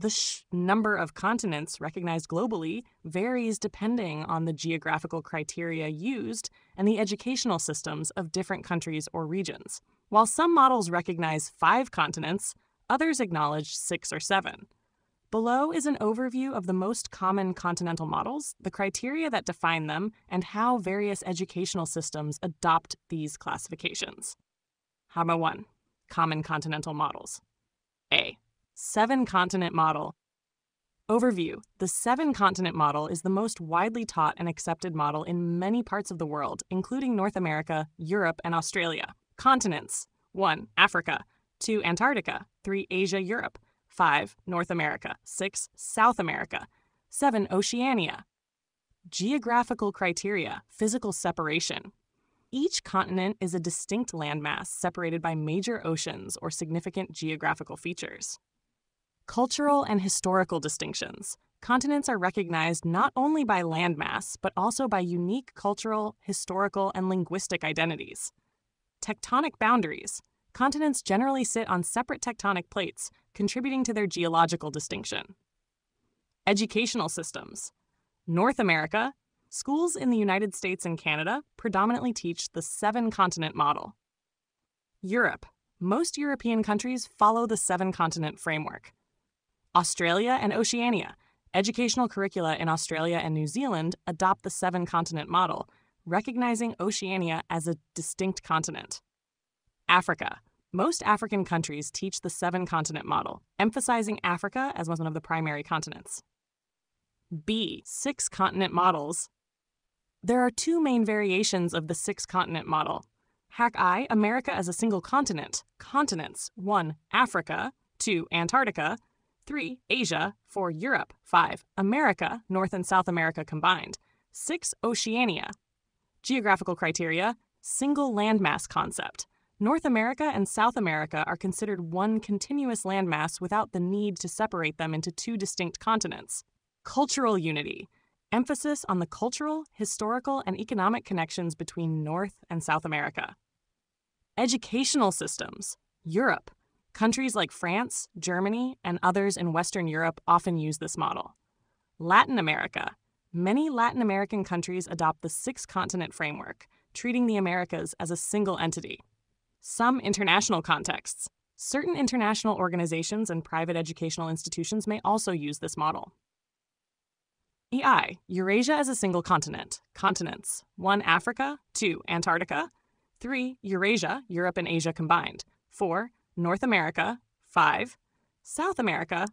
The number of continents recognized globally varies depending on the geographical criteria used and the educational systems of different countries or regions. While some models recognize 5 continents, others acknowledge 6 or 7. Below is an overview of the most common continental models, the criteria that define them, and how various educational systems adopt these classifications. Hammer 1. Common continental models. A. 7-continent model. Overview. The 7-continent model is the most widely taught and accepted model in many parts of the world, including North America, Europe, and Australia. Continents. 1. Africa. 2. Antarctica. 3. Asia, Europe. 5. North America. 6. South America. 7. Oceania. Geographical criteria. Physical separation. Each continent is a distinct landmass separated by major oceans or significant geographical features. Cultural and historical distinctions. Continents are recognized not only by landmass, but also by unique cultural, historical, and linguistic identities. Tectonic boundaries. Continents generally sit on separate tectonic plates, contributing to their geological distinction. Educational systems. North America. Schools in the United States and Canada predominantly teach the 7-continent model. Europe. Most European countries follow the 7-continent framework. Australia and Oceania. Educational curricula in Australia and New Zealand adopt the 7-continent model, recognizing Oceania as a distinct continent. Africa. Most African countries teach the 7-continent model, emphasizing Africa as one of the primary continents. B. 6-continent models. There are 2 main variations of the 6-continent model. Hack I, America as a single continent. Continents. 1. Africa. 2. Antarctica. 3. Asia. 4. Europe. 5. America, North and South America combined. 6. Oceania. Geographical criteria. Single landmass concept. North America and South America are considered one continuous landmass without the need to separate them into 2 distinct continents. Cultural unity. Emphasis on the cultural, historical, and economic connections between North and South America. Educational systems. Europe. Countries like France, Germany, and others in Western Europe often use this model. Latin America. Many Latin American countries adopt the 6-continent framework, treating the Americas as a single entity. Some international contexts. Certain international organizations and private educational institutions may also use this model. EI. Eurasia as a single continent. Continents. 1. Africa. 2. Antarctica. 3. Eurasia, Europe and Asia combined. 4. North America. 5. South America.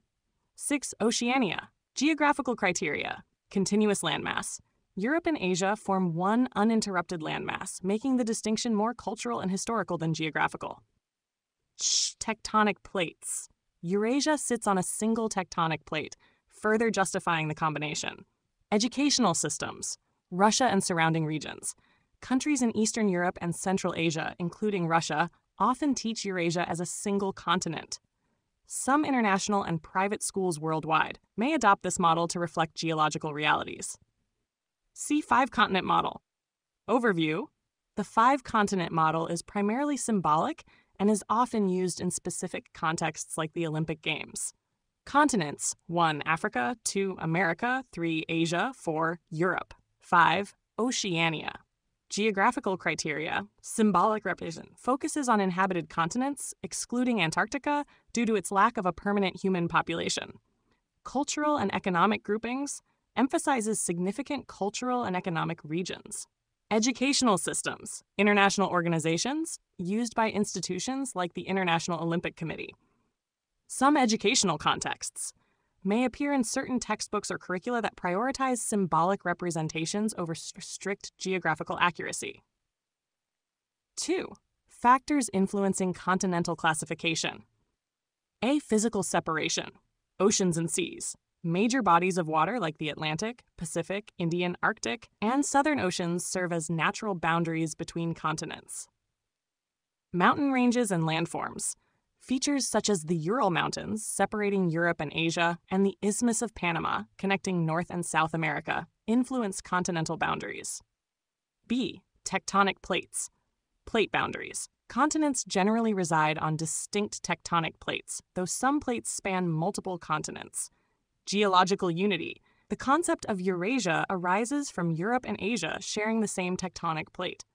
6. Oceania. Geographical criteria. Continuous landmass. Europe and Asia form one uninterrupted landmass, making the distinction more cultural and historical than geographical. Tectonic plates. Eurasia sits on a single tectonic plate, further justifying the combination. Educational systems. Russia and surrounding regions. Countries in Eastern Europe and Central Asia, including Russia, often teach Eurasia as a single continent. Some international and private schools worldwide may adopt this model to reflect geological realities. See 5-continent model. Overview. The 5-continent model is primarily symbolic and is often used in specific contexts like the Olympic Games. Continents. 1. Africa. 2. America. 3. Asia. 4. Europe. 5. Oceania. Geographical criteria. Symbolic representation focuses on inhabited continents, excluding Antarctica due to its lack of a permanent human population. Cultural and economic groupings emphasizes significant cultural and economic regions. Educational systems, international organizations, used by institutions like the International Olympic Committee. Some educational contexts may appear in certain textbooks or curricula that prioritize symbolic representations over strict geographical accuracy. 2. Factors influencing continental classification. A. Physical separation. Oceans and seas. Major bodies of water like the Atlantic, Pacific, Indian, Arctic, and Southern Oceans serve as natural boundaries between continents. Mountain ranges and landforms. Features such as the Ural Mountains, separating Europe and Asia, and the Isthmus of Panama, connecting North and South America, influence continental boundaries. B. Tectonic plates. Plate boundaries. Continents generally reside on distinct tectonic plates, though some plates span multiple continents. Geological unity. The concept of Eurasia arises from Europe and Asia sharing the same tectonic plate.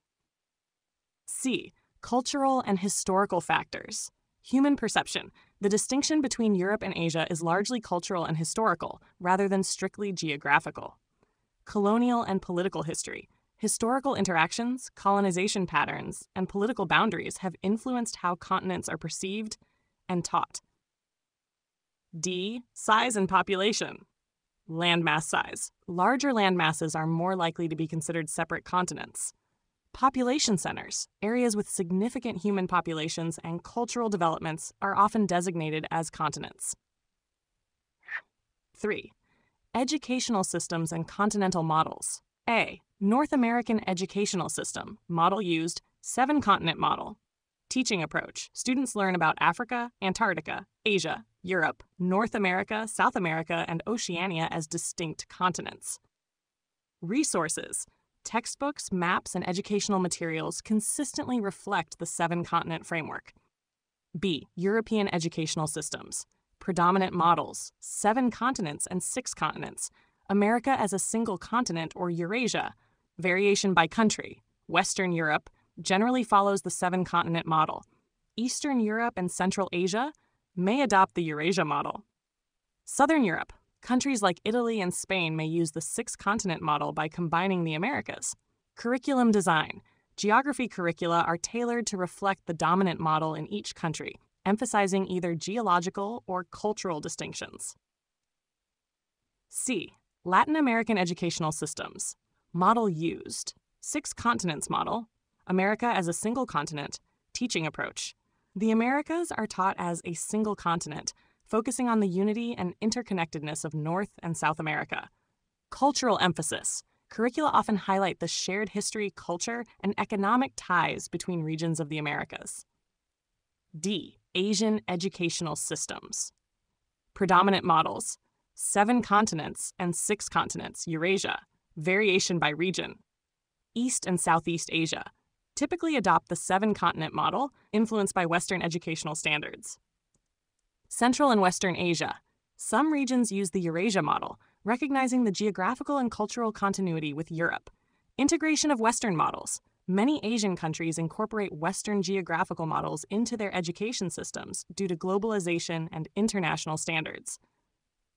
C. Cultural and historical factors. Human perception. The distinction between Europe and Asia is largely cultural and historical, rather than strictly geographical. Colonial and political history. Historical interactions, colonization patterns, and political boundaries have influenced how continents are perceived and taught. D. Size and population. Landmass size. Larger landmasses are more likely to be considered separate continents. Population centers, areas with significant human populations and cultural developments, are often designated as continents. 3. Educational systems and continental models. A. North American educational system, model used, 7-continent model. Teaching approach. Students learn about Africa, Antarctica, Asia, Europe, North America, South America, and Oceania as distinct continents. Resources. Textbooks, maps, and educational materials consistently reflect the 7-continent framework. B. European educational systems. Predominant models, 7 continents and 6 continents. America as a single continent or Eurasia. Variation by country. Western Europe generally follows the 7-continent model. Eastern Europe and Central Asia may adopt the Eurasia model. Southern Europe. Countries like Italy and Spain may use the 6-continent model by combining the Americas. Curriculum design. Geography curricula are tailored to reflect the dominant model in each country, emphasizing either geological or cultural distinctions. C. Latin American educational systems. Model used. 6 continents model. America as a single continent. Teaching approach. The Americas are taught as a single continent, focusing on the unity and interconnectedness of North and South America. Cultural emphasis. Curricula often highlight the shared history, culture, and economic ties between regions of the Americas. D. Asian educational systems. Predominant models. 7 continents and 6 continents, Eurasia. Variation by region. East and Southeast Asia. Typically adopt the 7-continent model, influenced by Western educational standards. Central and Western Asia. Some regions use the Eurasia model, recognizing the geographical and cultural continuity with Europe. Integration of Western models. Many Asian countries incorporate Western geographical models into their education systems due to globalization and international standards.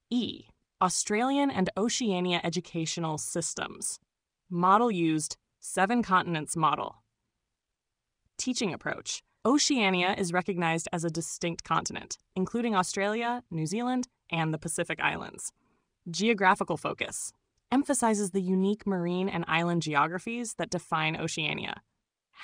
E. Australian and Oceania educational systems. Model used, 7 continents model. Teaching approach. Oceania is recognized as a distinct continent, including Australia, New Zealand, and the Pacific Islands. Geographical focus. Emphasizes the unique marine and island geographies that define Oceania.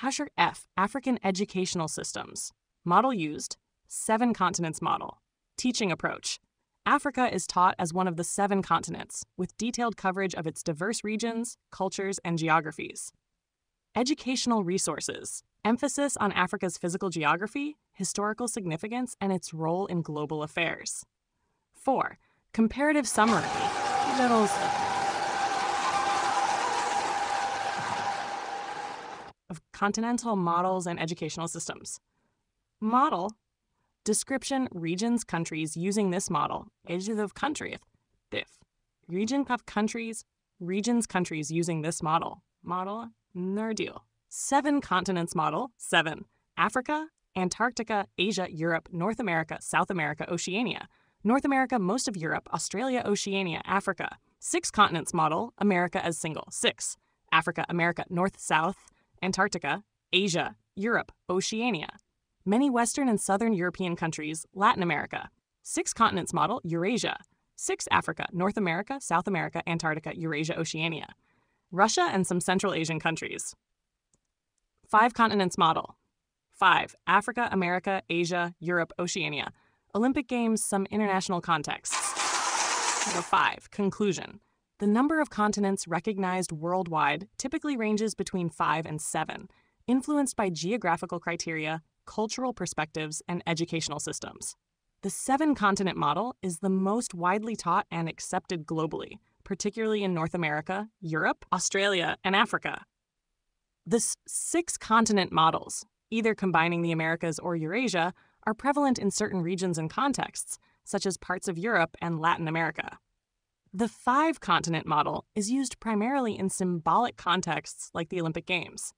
Hasher F. African educational systems. Model used, 7 continents model. Teaching approach. Africa is taught as one of the 7 continents, with detailed coverage of its diverse regions, cultures, and geographies. Educational resources. Emphasis on Africa's physical geography, historical significance, and its role in global affairs. 4. Comparative summary. Of continental models and educational systems. Model. Description, regions, countries using this model. Region of countries. Regions, countries using this model. Model. Nerdil. 7 continents model, 7. Africa, Antarctica, Asia, Europe, North America, South America, Oceania. North America, most of Europe, Australia, Oceania, Africa. 6 continents model, America as single, 6. Africa, America, North, South, Antarctica, Asia, Europe, Oceania. Many Western and Southern European countries, Latin America. 6 continents model, Eurasia. 6. Africa, North America, South America, Antarctica, Eurasia, Oceania. Russia and some Central Asian countries. 5 continents model. 5. Africa, America, Asia, Europe, Oceania. Olympic Games, some international contexts. 5. Conclusion. The number of continents recognized worldwide typically ranges between 5 and 7, influenced by geographical criteria, cultural perspectives, and educational systems. The 7-continent model is the most widely taught and accepted globally, particularly in North America, Europe, Australia, and Africa. The 6-continent models either combining the Americas or Eurasia, are prevalent in certain regions and contexts, such as parts of Europe and Latin America. The five-continent model is used primarily in symbolic contexts like the Olympic Games.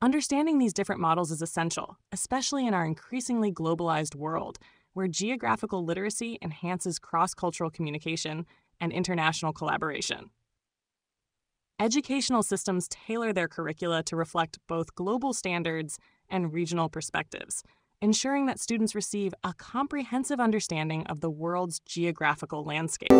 Understanding these different models is essential, especially in our increasingly globalized world, where geographical literacy enhances cross-cultural communication and international collaboration. Educational systems tailor their curricula to reflect both global standards and regional perspectives, ensuring that students receive a comprehensive understanding of the world's geographical landscape.